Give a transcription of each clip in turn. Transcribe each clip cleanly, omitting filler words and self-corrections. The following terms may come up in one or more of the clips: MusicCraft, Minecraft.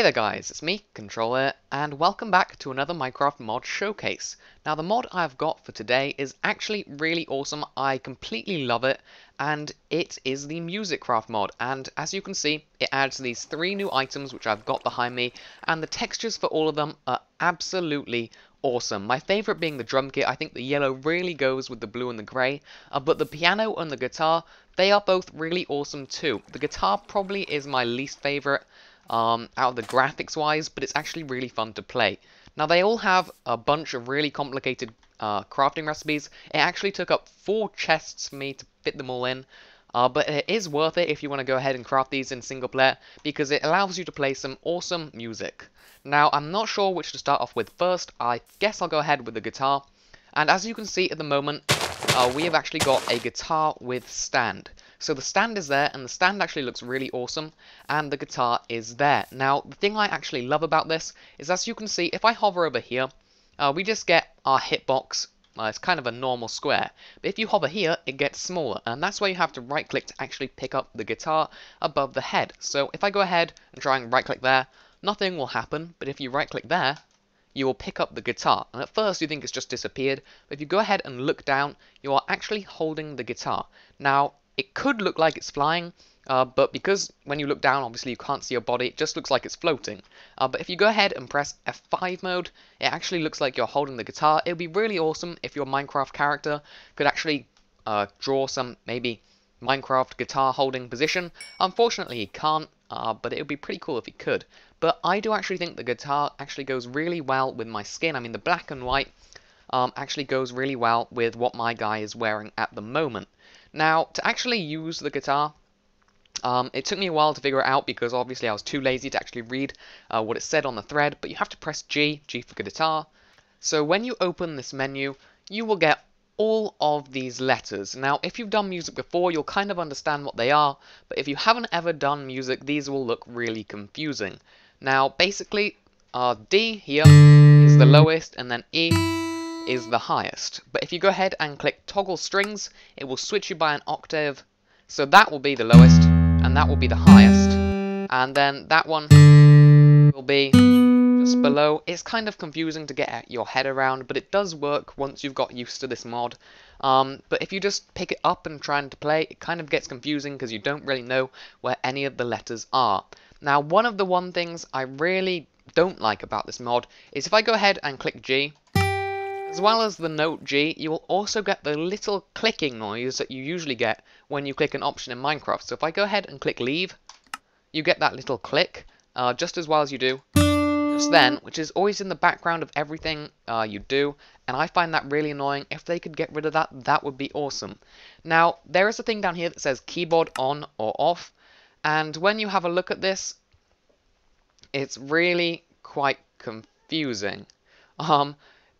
Hey there guys, it's me, Controller, and welcome back to another Minecraft mod showcase. Now the mod I've got for today is actually really awesome, I completely love it, and it is the MusicCraft mod, and as you can see, it adds these three new items which I've got behind me, and the textures for all of them are absolutely awesome. My favourite being the drum kit. I think the yellow really goes with the blue and the grey, but the piano and the guitar, they are both really awesome too. The guitar probably is my least favourite out of the graphics wise, but it's actually really fun to play. Now they all have a bunch of really complicated crafting recipes. It actually took up 4 chests for me to fit them all in, but it is worth it if you want to go ahead and craft these in single player, because it allows you to play some awesome music. Now I'm not sure which to start off with first. I guess I'll go ahead with the guitar, and as you can see at the moment we have actually got a guitar with stand. So the stand is there, and the stand actually looks really awesome, and the guitar is there. Now the thing I actually love about this is, as you can see, if I hover over here we just get our hitbox. It's kind of a normal square, but if you hover here it gets smaller, and that's why you have to right click to actually pick up the guitar above the head. So if I go ahead and try and right click there, nothing will happen, but if you right click there you will pick up the guitar, and at first you think it's just disappeared, but if you go ahead and look down you are actually holding the guitar. Now it could look like it's flying, but because when you look down obviously you can't see your body, it just looks like it's floating, but if you go ahead and press F5 mode it actually looks like you're holding the guitar. It would be really awesome if your Minecraft character could actually draw some maybe Minecraft guitar holding position. Unfortunately he can't, but it would be pretty cool if he could. But I do actually think the guitar actually goes really well with my skin. I mean the black and white actually goes really well with what my guy is wearing at the moment. Now to actually use the guitar, it took me a while to figure it out, because obviously I was too lazy to actually read what it said on the thread, but you have to press G for guitar. So when you open this menu you will get all of these letters. Now if you've done music before you'll kind of understand what they are, but if you haven't ever done music these will look really confusing. Now basically D here is the lowest and then E is the highest, but if you go ahead and click toggle strings it will switch you by an octave, so that will be the lowest and that will be the highest, and then that one will be just below. It's kind of confusing to get your head around, but it does work once you've got used to this mod. But if you just pick it up and try to play, it kind of gets confusing because you don't really know where any of the letters are. Now one of the things I really don't like about this mod is if I go ahead and click G, as well as the note G, you will also get the little clicking noise that you usually get when you click an option in Minecraft. So if I go ahead and click leave, you get that little click, just as well as you do then, which is always in the background of everything you do, and I find that really annoying. If they could get rid of that, that would be awesome. Now there is a thing down here that says keyboard on or off, and when you have a look at this it's really quite confusing.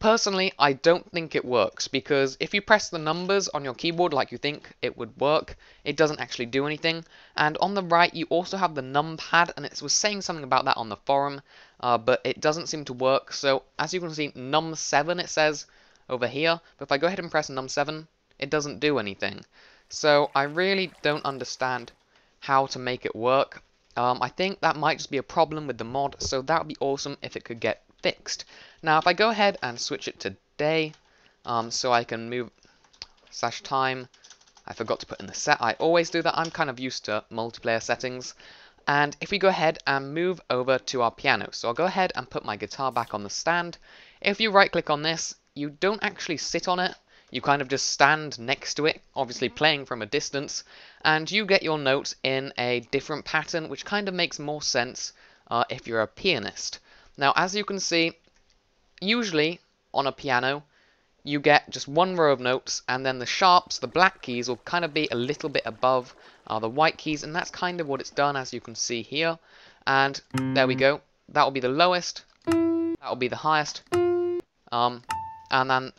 Personally I don't think it works, because if you press the numbers on your keyboard like you think it would work, it doesn't actually do anything. And on the right you also have the numpad, and it was saying something about that on the forum, but it doesn't seem to work. So as you can see, num7 it says over here, but if I go ahead and press num7 it doesn't do anything. So I really don't understand how to make it work. I think that might just be a problem with the mod, so that would be awesome if it could get fixed. Now if I go ahead and switch it to day, so I can move /time, I forgot to put in the set, I always do that, I'm kind of used to multiplayer settings. And if we go ahead and move over to our piano, so I'll go ahead and put my guitar back on the stand. If you right click on this you don't actually sit on it, you kind of just stand next to it, obviously playing from a distance, and you get your notes in a different pattern, which kind of makes more sense if you're a pianist. Now as you can see, usually on a piano you get just one row of notes, and then the sharps, the black keys, will kind of be a little bit above the white keys, and that's kind of what it's done, as you can see here. And there we go, that will be the lowest, that will be the highest, and then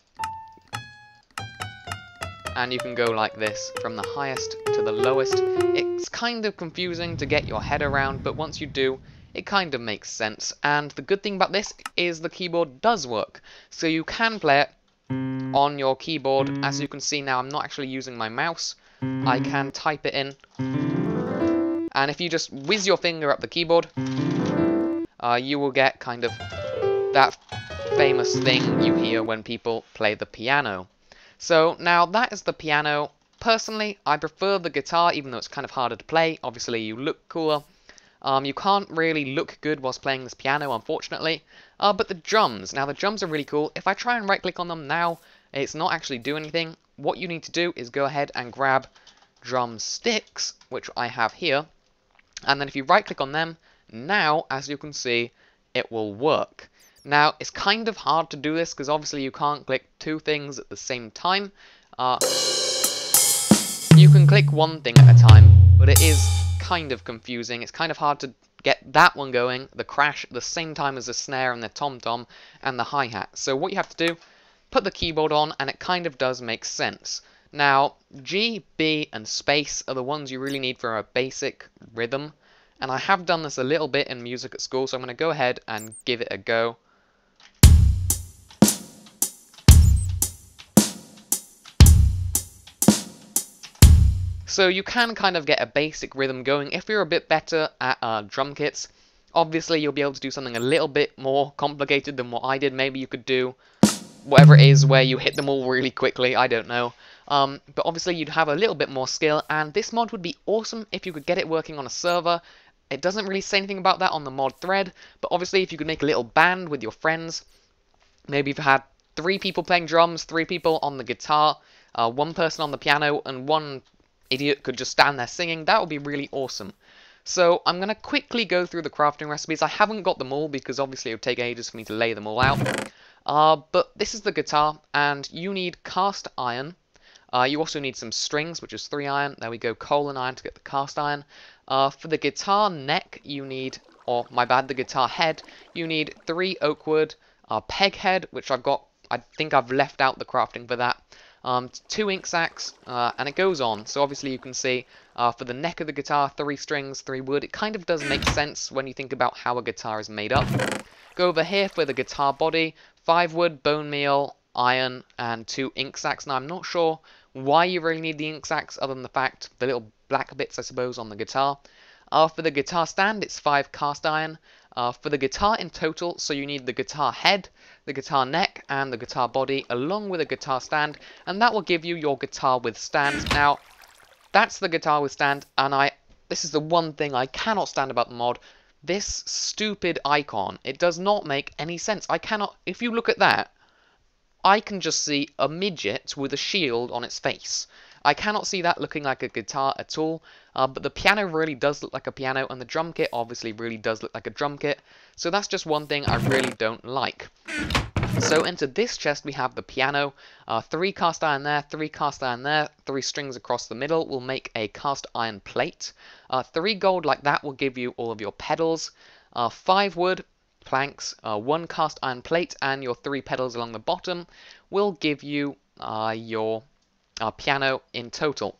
you can go like this from the highest to the lowest. It's kind of confusing to get your head around, but once you do it kind of makes sense. And the good thing about this is the keyboard does work, so you can play it on your keyboard. As you can see now, I'm not actually using my mouse, I can type it in, and if you just whiz your finger up the keyboard you will get kind of that famous thing you hear when people play the piano. So now that is the piano. Personally, I prefer the guitar, even though it's kind of harder to play. Obviously, you look cooler. You can't really look good whilst playing this piano, unfortunately. But the drums. Now, the drums are really cool. If I try and right-click on them now, it's not actually doing anything. What you need to do is go ahead and grab drumsticks, which I have here. And then if you right-click on them, now, as you can see, it will work. Now, it's kind of hard to do this, because obviously you can't click two things at the same time. You can click one thing at a time, but it is kind of confusing. It's kind of hard to get that one going, the crash, at the same time as the snare and the tom-tom and the hi-hat. So what you have to do, put the keyboard on, and it kind of does make sense. Now, G, B, and space are the ones you really need for a basic rhythm. And I have done this a little bit in music at school, so I'm going to go ahead and give it a go. So you can kind of get a basic rhythm going if you're a bit better at drum kits. Obviously, you'll be able to do something a little bit more complicated than what I did. Maybe you could do whatever it is where you hit them all really quickly, I don't know. But obviously you'd have a little bit more skill, and this mod would be awesome if you could get it working on a server. It doesn't really say anything about that on the mod thread, but obviously if you could make a little band with your friends, maybe you've had 3 people playing drums, 3 people on the guitar, 1 person on the piano, and 1 idiot could just stand there singing, that would be really awesome. So I'm going to quickly go through the crafting recipes. I haven't got them all because obviously it would take ages for me to lay them all out. But this is the guitar, and you need cast iron. You also need some strings, which is 3 iron. There we go, coal and iron to get the cast iron. For the guitar neck, you need, or my bad, the guitar head, you need 3 oak wood, peg head, which I've got, I think I've left out the crafting for that, 2 ink sacks, and it goes on. So obviously you can see for the neck of the guitar, 3 strings, 3 wood. It kind of does make sense when you think about how a guitar is made up. Go over here for the guitar body, 5 wood, bone meal, iron, and 2 ink sacks. Now I'm not sure why you really need the ink sacks other than the fact the little black bits I suppose on the guitar. For the guitar stand it's 5 cast iron. For the guitar in total, so you need the guitar head, the guitar neck, and the guitar body along with a guitar stand, and that will give you your guitar with stand. Now that's the guitar with stand, and this is the one thing I cannot stand about the mod. This stupid icon, it does not make any sense. I cannot, if you look at that, I can just see a midget with a shield on its face. I cannot see that looking like a guitar at all, but the piano really does look like a piano, and the drum kit obviously really does look like a drum kit, so that's just one thing I really don't like. So into this chest we have the piano, 3 cast iron there, 3 cast iron there, 3 strings across the middle will make a cast iron plate, 3 gold like that will give you all of your pedals, 5 wood, planks, 1 cast iron plate, and your 3 pedals along the bottom will give you your piano in total.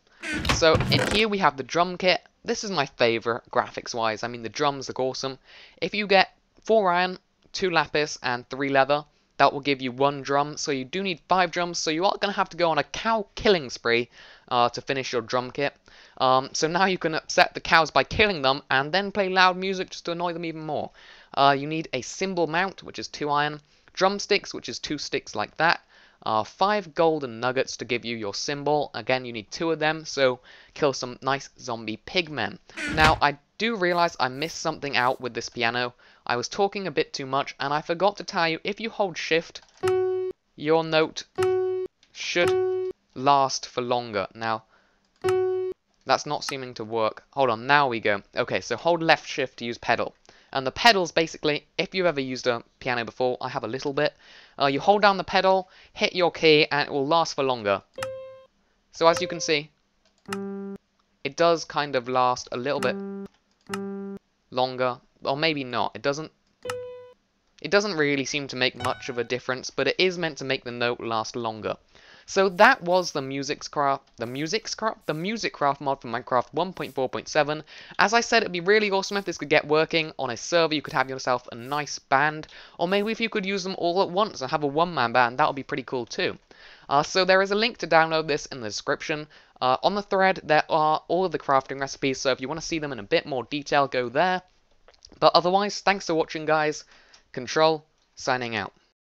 So in here we have the drum kit. This is my favorite graphics wise. I mean, the drums look awesome. If you get 4 iron, 2 lapis, and 3 leather, that will give you 1 drum. So you do need 5 drums, so you are going to have to go on a cow killing spree to finish your drum kit. So now you can upset the cows by killing them and then play loud music just to annoy them even more. You need a cymbal mount, which is 2 iron, drumsticks, which is 2 sticks like that, 5 golden nuggets to give you your cymbal. Again, you need 2 of them, so kill some nice zombie pigmen. Now, I do realize I missed something out with this piano. I was talking a bit too much, and I forgot to tell you, if you hold shift, your note should last for longer. Now, that's not seeming to work. Hold on, now we go. Okay, so hold left shift to use pedal. And the pedals, basically, if you've ever used a piano before, I have a little bit, you hold down the pedal, hit your key, and it will last for longer. So as you can see, it does kind of last a little bit longer, or maybe not. It doesn't really seem to make much of a difference, but it is meant to make the note last longer. So that was the MusicCraft mod for Minecraft 1.4.7. As I said, it'd be really awesome if this could get working on a server. You could have yourself a nice band, or maybe if you could use them all at once and have a one-man band, that would be pretty cool too. So there is a link to download this in the description. On the thread, there are all of the crafting recipes, so if you want to see them in a bit more detail, go there. But otherwise, thanks for watching, guys. Control, signing out.